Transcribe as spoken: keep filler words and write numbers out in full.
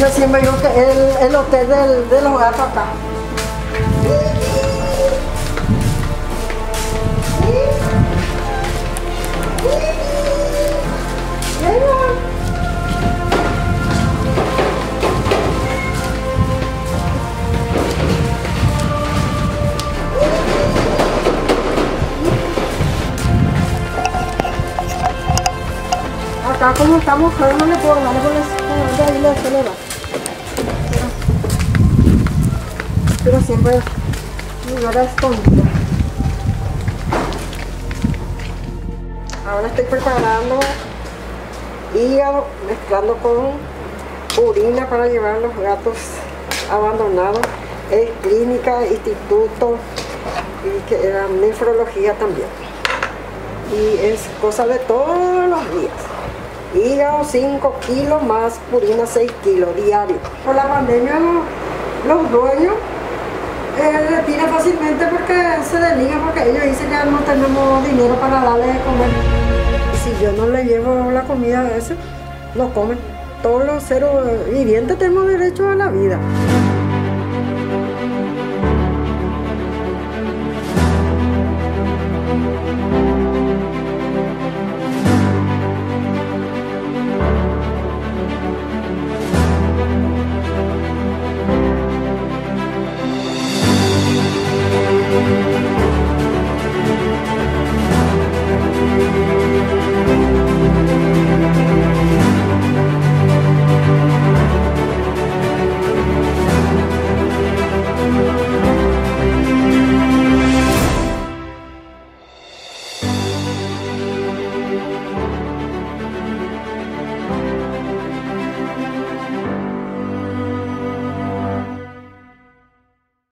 yo siempre digo que es el, el hotel del, de los gatos acá. Acá como está mojado no le puedo dar con la isla de solera. Pero siempre lugar a escondido. Ahora estoy preparando hígado mezclando con urina para llevar a los gatos abandonados. Es clínica, instituto y que era nefrología también. Y es cosa de todos los días. Hígado cinco kilos más purina seis kilos diario. Por la pandemia los, los dueños eh, retiran fácilmente porque se desligan, porque ellos dicen que no tenemos dinero para darle de comer. Si yo no le llevo la comida a ese, no comen. Todos los seres vivientes tenemos derecho a la vida.